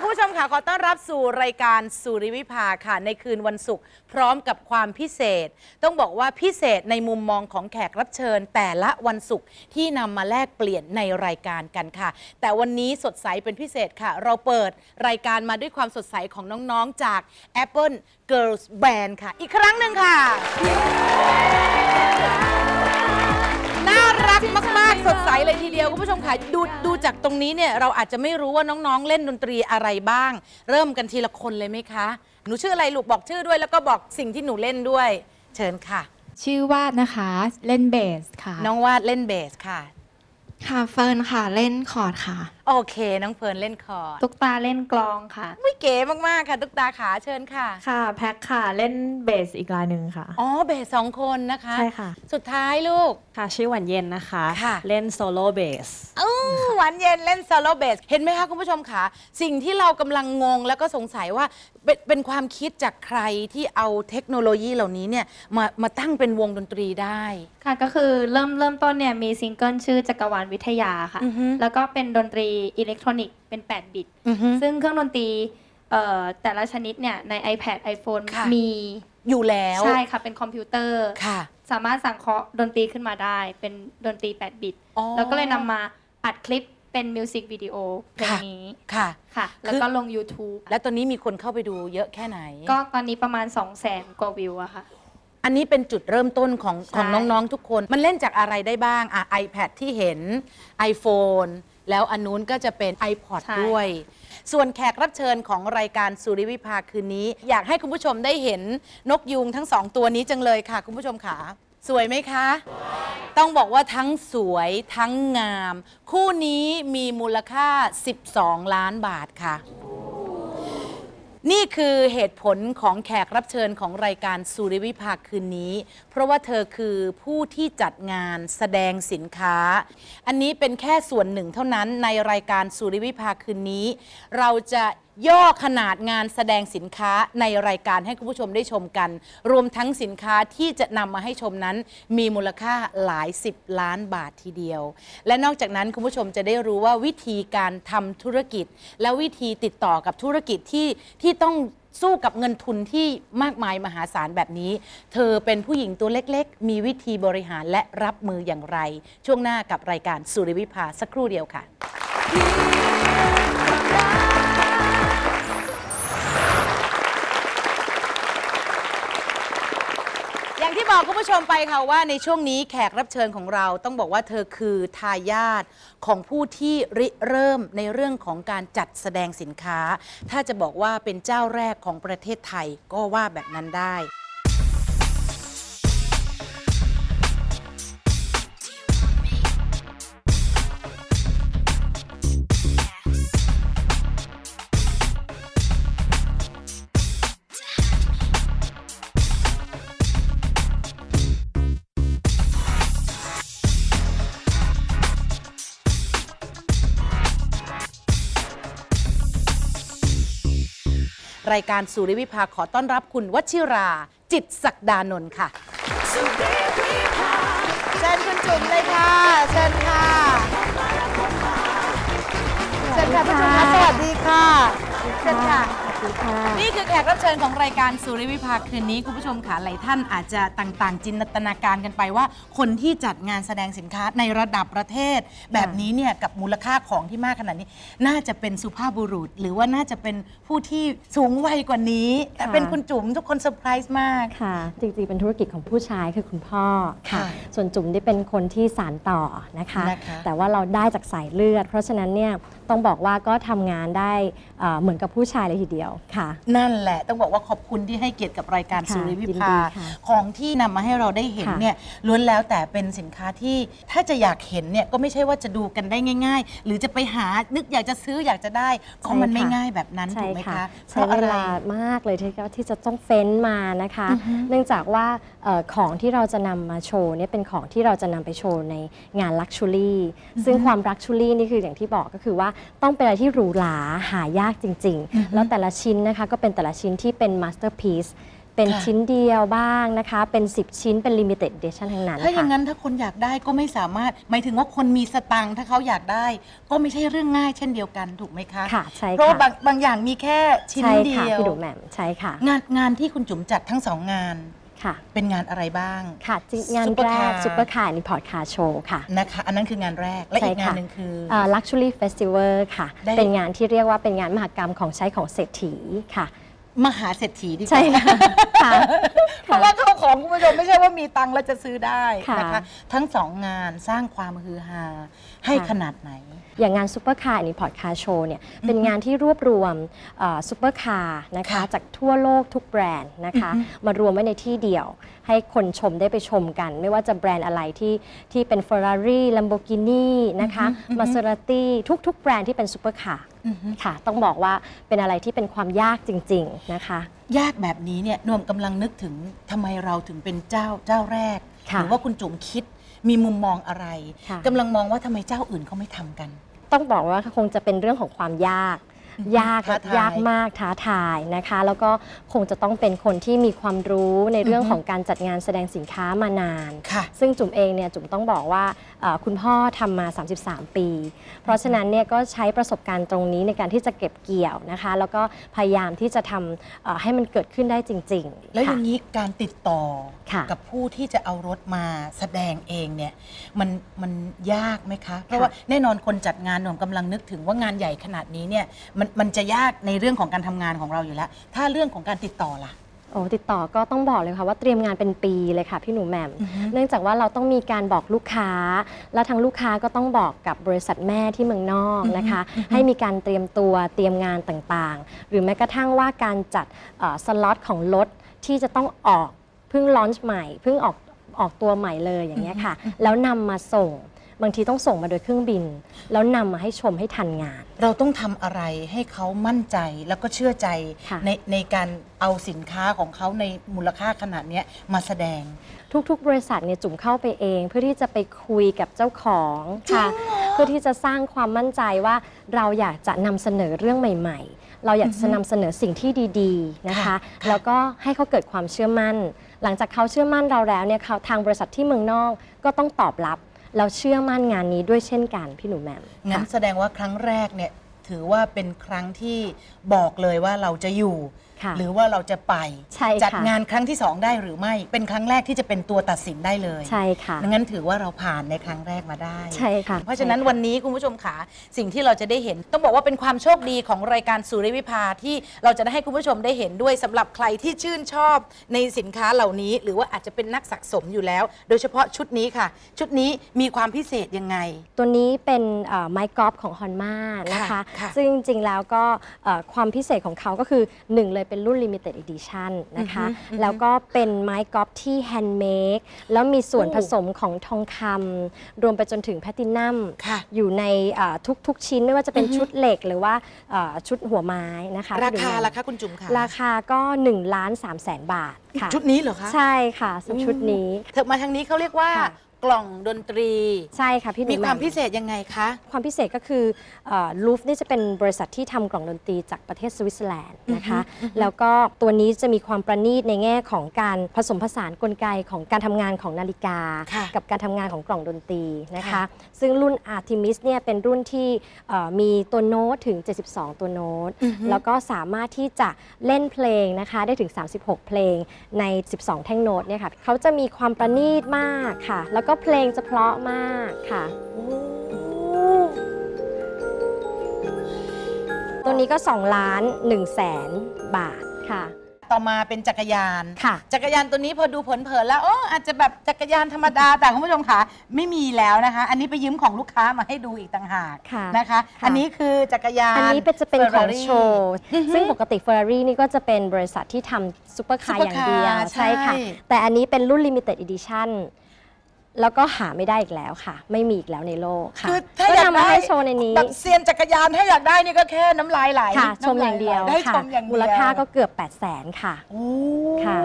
คุณผู้ชมค่ะขอต้อนรับสู่รายการสุริวิภาค่ะในคืนวันศุกร์พร้อมกับความพิเศษต้องบอกว่าพิเศษในมุมมองของแขกรับเชิญแต่ละวันศุกร์ที่นำมาแลกเปลี่ยนในรายการกันค่ะแต่วันนี้สดใสเป็นพิเศษค่ะเราเปิดรายการมาด้วยความสดใสของน้องๆจาก Apple Girls Band ค่ะอีกครั้งหนึ่งค่ะน่ารักมากๆสดใสเลยทีเดียวคุณผู้ชมค่ะดูจากตรงนี้เนี่ยเราอาจจะไม่รู้ว่าน้องๆเล่นดนตรีอะไรบ้างเริ่มกันทีละคนเลยไหมคะหนูชื่ออะไรลูกบอกชื่อด้วยแล้วก็บอกสิ่งที่หนูเล่นด้วยเชิญค่ะชื่อวาดนะคะเล่นเบสค่ะน้องวาดเล่นเบสค่ะค่ะเฟิร์นค่ะเล่นคอร์ดค่ะโอเคน้องเฟิร์นเล่นคอร์ดตุ๊กตาเล่นกลองค่ะไม่เก๋มากๆค่ะตุ๊กตาขาเชิญค่ะค่ะแพ็คค่ะเล่นเบสอีกรายหนึ่งค่ะอ๋อเบสสองคนนะคะใช่ค่ะสุดท้ายลูกค่ะชื่อหวานเย็นนะคะเล่นโซโล่เบสหวานเย็นเล่นโซโล่เบสเห็นไหมคะคุณผู้ชมค่ะสิ่งที่เรากำลังงงแล้วก็สงสัยว่าเป็นความคิดจากใครที่เอาเทคโนโลยีเหล่านี้เนี่ยมาตั้งเป็นวงดนตรีได้ค่ะก็คือเริ่มต้นเนี่ยมีซิงเกิลชื่อจักรวาลวิทยาค่ะแล้วก็เป็นดนตรีอิเล็กทรอนิกส์เป็น8บิตซึ่งเครื่องดนตรีแต่ละชนิดเนี่ยใน iPad iPhone มีอยู่แล้วใช่ค่ะเป็นคอมพิวเตอร์สามารถสังเคราะห์ดนตรีขึ้นมาได้เป็นดนตรี8บิตแล้วก็เลยนำมาอัดคลิปเป็นมิวสิกวิดีโอเพลงนี้ค่ะแล้วก็ลง YouTube แล้วตอนนี้มีคนเข้าไปดูเยอะแค่ไหนก็ตอนนี้ประมาณ 200,000 กว่าวิวอะค่ะอันนี้เป็นจุดเริ่มต้นของน้องๆทุกคนมันเล่นจากอะไรได้บ้างอ่ะ iPad ที่เห็น iPhone แล้วอันนู้นก็จะเป็น iPod ด้วยส่วนแขกรับเชิญของรายการสุริวิภาคืนนี้อยากให้คุณผู้ชมได้เห็นนกยูงทั้ง2ตัวนี้จังเลยค่ะคุณผู้ชมค่ะสวยไหมคะต้องบอกว่าทั้งสวยทั้งงามคู่นี้มีมูลค่า12ล้านบาทค่ะนี่คือเหตุผลของแขกรับเชิญของรายการสุริวิภาคืนนี้เพราะว่าเธอคือผู้ที่จัดงานแสดงสินค้าอันนี้เป็นแค่ส่วนหนึ่งเท่านั้นในรายการสุริวิภาคืนนี้เราจะย่อขนาดงานแสดงสินค้าในรายการให้คุณผู้ชมได้ชมกันรวมทั้งสินค้าที่จะนำมาให้ชมนั้นมีมูลค่าหลาย10ล้านบาททีเดียวและนอกจากนั้นคุณผู้ชมจะได้รู้ว่าวิธีการทำธุรกิจและวิธีติดต่อกับธุรกิจที่ต้องสู้กับเงินทุนที่มากมายมหาศาลแบบนี้เธอเป็นผู้หญิงตัวเล็กๆมีวิธีบริหารและรับมืออย่างไรช่วงหน้ากับรายการสุริวิภาสักครู่เดียวค่ะ อย่างที่บอกคุณผู้ชมไปค่ะว่าในช่วงนี้แขกรับเชิญของเราต้องบอกว่าเธอคือทายาทของผู้ที่ริเริ่มในเรื่องของการจัดแสดงสินค้าถ้าจะบอกว่าเป็นเจ้าแรกของประเทศไทยก็ว่าแบบนั้นได้รายการสุริวิภาขอต้อนรับคุณวชิราจิตศักดานนท์ค่ะเชิญคุณจุ๋มเลยค่ะเชิญค่ะเชิญค่ะคุณจุ๋มค่ะสวัสดีค่ะเชิญค่ะนี่คือแขกรับเชิญของรายการสุริวิภาคืนนี้คุณผู้ชมค่ะหลายท่านอาจจะต่างจินตนาการกันไปว่าคนที่จัดงานแสดงสินค้าในระดับประเทศแบบนี้เนี่ยกับมูลค่าของที่มากขนาดนี้น่าจะเป็นสุภาพบุรุษหรือว่าน่าจะเป็นผู้ที่สูงวัยกว่านี้แต่เป็นคุณจุ๋มทุกคนเซอร์ไพรส์มากค่ะจริงๆเป็นธุรกิจของผู้ชายคือคุณพ่อค่ะส่วนจุ๋มได้เป็นคนที่สานต่อนะคะแต่ว่าเราได้จากสายเลือดเพราะฉะนั้นเนี่ยต้องบอกว่าก็ทำงานได้เหมือนกับผู้ชายเลยทีเดียวค่ะนั่นแหละต้องบอกว่าขอบคุณที่ให้เกียรติกับรายการสุริวิภาของที่นำมาให้เราได้เห็นเนี่ยล้วนแล้วแต่เป็นสินค้าที่ถ้าจะอยากเห็นเนี่ยก็ไม่ใช่ว่าจะดูกันได้ง่ายๆหรือจะไปหานึกอยากจะซื้ออยากจะได้ของมันไม่ง่ายแบบนั้นถูกไหมคะเพราะอะไรมากเลยที่จะต้องเฟ้นมานะคะเนื่องจากว่าของที่เราจะนำมาโชว์เนี่ยเป็นของที่เราจะนำไปโชว์ในงาน Luxury ซึ่งความ Luxury นี่คืออย่างที่บอกก็คือว่าต้องเป็นอะไรที่หรูหราหายากจริงๆแล้วแต่ละชิ้นนะคะก็เป็นแต่ละชิ้นที่เป็น masterpiece เป็นชิ้นเดียวบ้างนะคะเป็น10ชิ้นเป็น limited edition ทั้งนั้นถ้าอย่างนั้นถ้าคนอยากได้ก็ไม่สามารถหมายถึงว่าคนมีสตังค์ถ้าเขาอยากได้ก็ไม่ใช่เรื่องง่ายเช่นเดียวกันถูกไหมคะค่ะใช่ค่ะเพราะบางอย่างมีแค่ชิ้นเดียวพี่ดูแหม่มใช่ค่ะงานที่คุณจุ๋มจัดทั้ง2งานเป็นงานอะไรบ้างค่ะงานแรกซุปเปอร์คาร์ในพอร์ตคาร์โชว์ค่ะนะคะอันนั้นคืองานแรกและอีกงานหนึ่งคือ Luxury Festival ค่ะเป็นงานที่เรียกว่าเป็นงานมหกรรมของใช้ของเศรษฐีค่ะมหาเศรษฐีดีกว่าเพราะว่าเข้าของคุณผู้ชมไม่ใช่ว่ามีตังค์แล้วจะซื้อได้นะคะทั้ง2งานสร้างความฮือฮาให้ขนาดไหนอย่างงานซุปเปอร์คาร์ในพอร์ตคาร์โชว์เนี่ยเป็นงานที่รวบรวมซุปเปอร์คาร์นะคะจากทั่วโลกทุกแบรนด์นะคะมารวมไว้ในที่เดียวให้คนชมได้ไปชมกันไม่ว่าจะแบรนด์อะไรที่เป็น Ferrari Lamborghini นะคะ Maserati ทุกๆแบรนด์ที่เป็นซุปเปอร์คาร์ค่ะต้องบอกว่าเป็นอะไรที่เป็นความยากจริงๆนะคะยากแบบนี้เนี่ยนวมกำลังนึกถึงทำไมเราถึงเป็นเจ้าแรกหรือว่าคุณจุ๋มคิดมีมุมมองอะไรกำลังมองว่าทำไมเจ้าอื่นเขาไม่ทำกันต้องบอกว่าคงจะเป็นเรื่องของความยากมากท้าทายนะคะแล้วก็คงจะต้องเป็นคนที่มีความรู้ในเรื่องของการจัดงานแสดงสินค้ามานานซึ่งจุ๋มเองเนี่ยจุ๋มต้องบอกว่าคุณพ่อทำมา33ปีเพราะฉะนั้นเนี่ยก็ใช้ประสบการณ์ตรงนี้ในการที่จะเก็บเกี่ยวนะคะแล้วก็พยายามที่จะทำให้มันเกิดขึ้นได้จริงๆแล้วอย่างนี้การติดต่อกับผู้ที่จะเอารถมาแสดงเองเนี่ยมันยากไหมคะเพราะว่าแน่นอนคนจัดงานหนุ่มกำลังนึกถึงว่างานใหญ่ขนาดนี้เนี่ยมันจะยากในเรื่องของการทำงานของเราอยู่แล้วถ้าเรื่องของการติดต่อล่ะโอ้ติดต่อก็ต้องบอกเลยค่ะว่าเตรียมงานเป็นปีเลยค่ะพี่หนูแหม่มเนื่องจากว่าเราต้องมีการบอกลูกค้าและทางลูกค้าก็ต้องบอกกับบริษัทแม่ที่เมืองนอกนะคะให้มีการเตรียมตัวเตรียมงานต่างๆหรือแม้กระทั่งว่าการจัดสล็อตของรถที่จะต้องออกเพิ่งลอนช์ใหม่เพิ่งออกตัวใหม่เลยอย่างนี้ค่ะแล้วนำมาส่งบางทีต้องส่งมาโดยเครื่องบินแล้วนำมาให้ชมให้ทันงานเราต้องทำอะไรให้เขามั่นใจแล้วก็เชื่อใจในการเอาสินค้าของเขาในมูลค่าขนาดนี้มาแสดงทุกๆบริษัทเนี่ยจุ๋มเข้าไปเองเพื่อที่จะไปคุยกับเจ้าของค่ะเพื่อที่จะสร้างความมั่นใจว่าเราอยากจะนำเสนอเรื่องใหม่ๆเราอยากจะนำเสนอสิ่งที่ดีๆนะคะแล้วก็ให้เขาเกิดความเชื่อมั่นหลังจากเขาเชื่อมั่นเราแล้วเนี่ยทางบริษัทที่เมืองนอกก็ต้องตอบรับเราเชื่อมั่นงานนี้ด้วยเช่นกันพี่หนูแหม่มงั้นแสดงว่าครั้งแรกเนี่ยถือว่าเป็นครั้งที่บอกเลยว่าเราจะอยู่ หรือว่าเราจะไปจัดงานครั้งที่2ได้หรือไม่เป็นครั้งแรกที่จะเป็นตัวตัดสินได้เลยใช่ค่ะงั้นถือว่าเราผ่านในครั้งแรกมาได้ใช่ค่ะเพราะฉะนั้นวันนี้คุณผู้ชมขาสิ่งที่เราจะได้เห็นต้องบอกว่าเป็นความโชคดีของรายการสุริวิภาที่เราจะได้ให้คุณผู้ชมได้เห็นด้วยสำหรับใครที่ชื่นชอบในสินค้าเหล่านี้หรือว่าอาจจะเป็นนักสะสมอยู่แล้วโดยเฉพาะชุดนี้ค่ะชุดนี้มีความพิเศษยังไงตัวนี้เป็นไม้กอล์ฟของฮอนม่านะคะซึ่งจริงๆแล้วก็ความพิเศษของเขาก็คือ1เลยเป็นรุ่น Limited Edition นะคะแล้วก็เป็นไม้กอล์ฟที่แฮนด์เมดแล้วมีส่วนผสมของทองคำรวมไปจนถึงแพลตินัมอยู่ในทุกๆชิ้นไม่ว่าจะเป็นชุดเหล็กหรือว่าชุดหัวไม้นะคะราคาคุณจุ๋มค่ะราคาก็1,300,000 บาทค่ะชุดนี้เหรอคะใช่ค่ะชุดนี้เถิดมาทางนี้เขาเรียกว่ากล่องดนตรีใช่ค่ะพี่มีความพิเศษยังไงคะความพิเศษก็คือลูฟนี่จะเป็นบริษัทที่ทำกล่องดนตรีจากประเทศสวิตเซอร์แลนด์นะคะแล้วก็ตัวนี้จะมีความประณีตในแง่ของการผสมผสานกลไกของการทำงานของนาฬิกากับการทำงานของกล่องดนตรีนะคะซึ่งรุ่น Artemis เนี่ยเป็นรุ่นที่มีตัวโน้ตถึง72ตัวโน้ตแล้วก็สามารถที่จะเล่นเพลงนะคะได้ถึง36เพลงใน12แท่งโน้ตเนี่ยค่ะเขาจะมีความประณีตมากค่ะแล้วก็เพลงจะเพราะมากค่ะตัวนี้ก็2,100,000 บาทค่ะต่อมาเป็นจักรยานค่ะจักรยานตัวนี้พอดูเผินๆแล้วอาจจะแบบจักรยานธรรมดาแต่คุณผู้ชมค่ะไม่มีแล้วนะคะอันนี้ไปยืมของลูกค้ามาให้ดูอีกต่างหากนะคะอันนี้คือจักรยานอันนี้จะเป็นของโชว์ซึ่งปกติ Ferrari นี่ก็จะเป็นบริษัทที่ทำซุปเปอร์คาร์อย่างเดียวใช่ค่ะแต่อันนี้เป็นรุ่น Limited Editionแล้วก็หาไม่ได้อีกแล้วค่ะไม่มีอีกแล้วในโลกค่ะก็นำมาให้โชว์ในนี้แบบเซียนจักรยานถ้าอยากได้นี่ก็แค่น้ำลายไหลค่ะชมอย่างเดียวได้ชมอย่างเดียวมูลค่าก็เกือบ800,000ค่ะค่ะ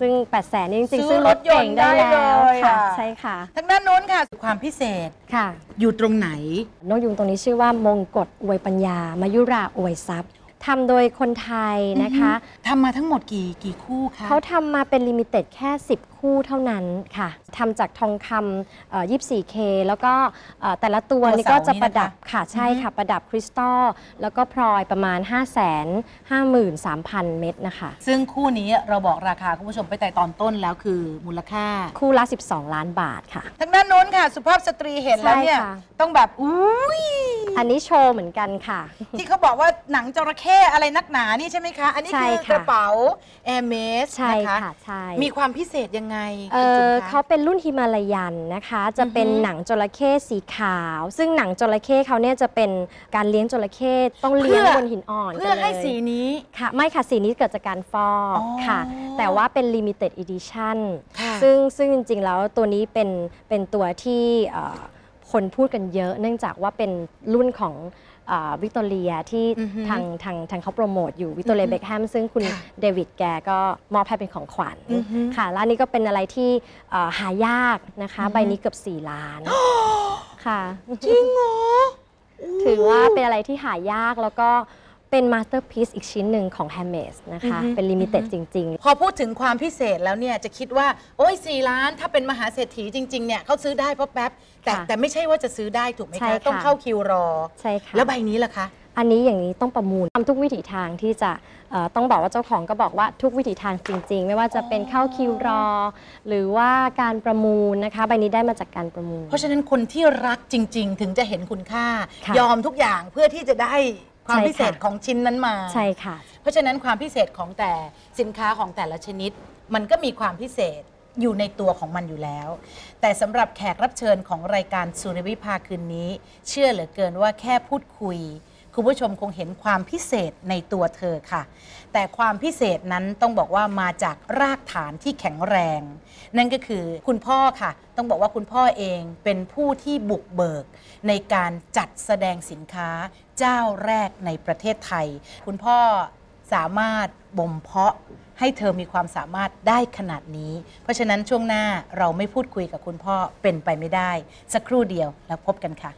ซึ่ง800,000นี่จริงๆซื้อรถเก่งได้แล้วค่ะใช่ค่ะทางด้านโน้นค่ะความพิเศษค่ะอยู่ตรงไหนนกยูงตรงนี้ชื่อว่ามงกฎอวยปัญญามายุราอวยทรัพย์ทำโดยคนไทยนะคะทำมาทั้งหมดกี่คู่คะเขาทำมาเป็นลิมิเต็ดแค่10คู่เท่านั้นค่ะทำจากทองคำ 24K แล้วก็แต่ละตัวนี่ก็จะประดับค่ะใช่ค่ะประดับคริสตัลแล้วก็พลอยประมาณ 553,000 เม็ดนะคะซึ่งคู่นี้เราบอกราคาคุณผู้ชมไปแต่ตอนต้นแล้วคือมูลค่าคู่ละ12,000,000 บาทค่ะทางด้านโน้นค่ะสุภาพสตรีเห็นแล้วเนี่ยต้องแบบอุ้ยอันนี้โชว์เหมือนกันค่ะที่เขาบอกว่าหนังจระเข้อะไรนักหนานี่ใช่ไหมคะอันนี้คือกระเป๋า Hermes ใช่ค่ะใช่มีความพิเศษยังไงเขาเป็นรุ่นฮิมาลายันนะคะจะเป็นหนังจระเข้สีขาวซึ่งหนังจระเข้เขาเนี่ยจะเป็นการเลี้ยงจระเข้ต้องเลี้ยงบนหินอ่อนเพื่อให้สีนี้ค่ะไม่ค่ะสีนี้เกิดจากการฟอกค่ะแต่ว่าเป็น Limited Edition ซึ่งจริงๆแล้วตัวนี้เป็นตัวที่คนพูดกันเยอะเนื่องจากว่าเป็นรุ่นของวิกตอเรียที่ทางเขาโปรโมทอยู่วิกตอเรียเบคแฮมซึ่งคุณเดวิดแกก็มอบให้เป็นของขวัญค่ะแล้วนี่ก็เป็นอะไรที่หายากนะคะใบนี้เกือบ4,000,000ค่ะจริงเหรอถือว่าเป็นอะไรที่หายากแล้วก็เป็นมาสเตอร์พีซอีกชิ้นหนึ่งของ Hermes นะคะเป็นลิมิเต็ดจริงๆพอพูดถึงความพิเศษแล้วเนี่ยจะคิดว่าโอ้ย4,000,000ถ้าเป็นมหาเศรษฐีจริงๆเนี่ยเขาซื้อได้เพราะแป๊บแต่ไม่ใช่ว่าจะซื้อได้ถูกไหมคะต้องเข้าคิวรอใช่ค่ะแล้วใบนี้ล่ะคะอันนี้อย่างนี้ต้องประมูลทำทุกวิถีทางที่จะต้องบอกว่าเจ้าของก็บอกว่าทุกวิถีทางจริงๆไม่ว่าจะเป็นเข้าคิวรอหรือว่าการประมูลนะคะใบนี้ได้มาจากการประมูลเพราะฉะนั้นคนที่รักจริงๆถึงจะเห็นคุณค่ายอมทุกอย่างเพื่อที่จะได้ความพิเศษของชิ้นนั้นมาใช่ค่ะเพราะฉะนั้นความพิเศษของแต่สินค้าของแต่ละชนิดมันก็มีความพิเศษอยู่ในตัวของมันอยู่แล้วแต่สำหรับแขกรับเชิญของรายการสุริวิภาคืนนี้เชื่อเหลือเกินว่าแค่พูดคุยคุณผู้ชมคงเห็นความพิเศษในตัวเธอค่ะแต่ความพิเศษนั้นต้องบอกว่ามาจากรากฐานที่แข็งแรงนั่นก็คือคุณพ่อค่ะต้องบอกว่าคุณพ่อเองเป็นผู้ที่บุกเบิกในการจัดแสดงสินค้าเจ้าแรกในประเทศไทยคุณพ่อสามารถบ่มเพาะให้เธอมีความสามารถได้ขนาดนี้เพราะฉะนั้นช่วงหน้าเราไม่พูดคุยกับคุณพ่อเป็นไปไม่ได้สักครู่เดียวแล้วพบกันค่ะ